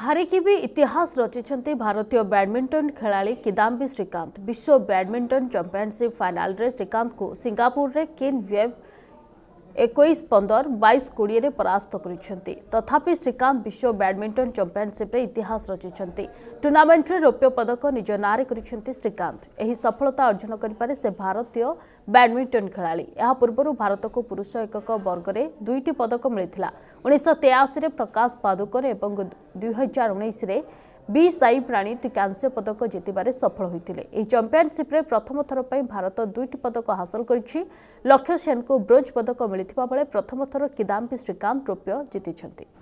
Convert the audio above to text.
हारिकी भी इतिहास रचिंट भारतीय बैडमिंटन खेलाड़ी किदाम्बी श्रीकांत। विश्व बैडमिंटन चैंपियनशिप फाइनाल रे श्रीकांत को सिंगापुर रे केन वेव 21-15, 22-20 परास्त करिसेंती। तथापि श्रीकांत विश्व बैडमिंटन चैंपियनशिप रे इतिहास रचिंट टूर्नामेंट रे रौप्य पदक निज नारे करिसेंती। श्रीकांत एही सफलता अर्जन करिपारे से भारतीय बैडमिंटन खेलाड़ी। यह पूर्व भारत को पुरुष एकक वर्ग रे 2टी पदक मिलता। 1983 प्रकाश पादुकोण और 2019 बी साई प्राणी कांस्य पदक जितबार सफल होते। चैंपियनशिप रे प्रथम थर पर भारत 2टी पदक हासिल कर लक्ष्य सेन को ब्रोंज पदक मिलता बेले प्रथम थर किदाम्बी श्रीकांत रौप्य जीति।